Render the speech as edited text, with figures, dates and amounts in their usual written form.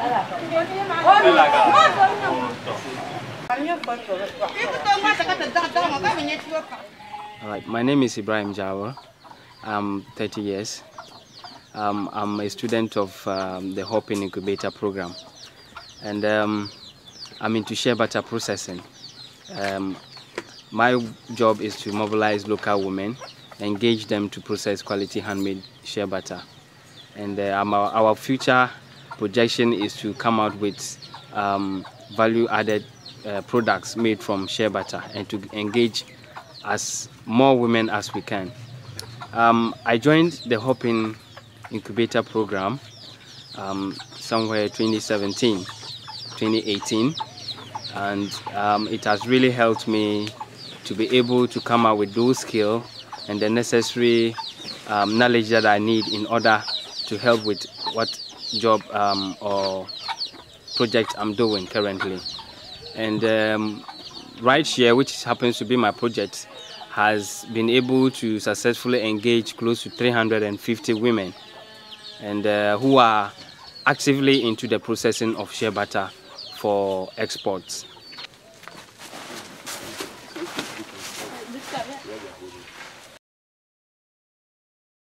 All right, my name is Ibrahim Jawar. I'm 30 years. I'm a student of the Hopin Incubator program, and I'm into shea butter processing. My job is to mobilize local women, engage them to process quality handmade shea butter, and our future projection is to come out with value-added products made from shea butter and to engage as more women as we can. I joined the Hopin Incubator program somewhere 2017, 2018, and it has really helped me to be able to come out with those skills and the necessary knowledge that I need in order to help with what job or project I'm doing currently. And Right Share, which happens to be my project, has been able to successfully engage close to 350 women, and who are actively into the processing of shea butter for exports.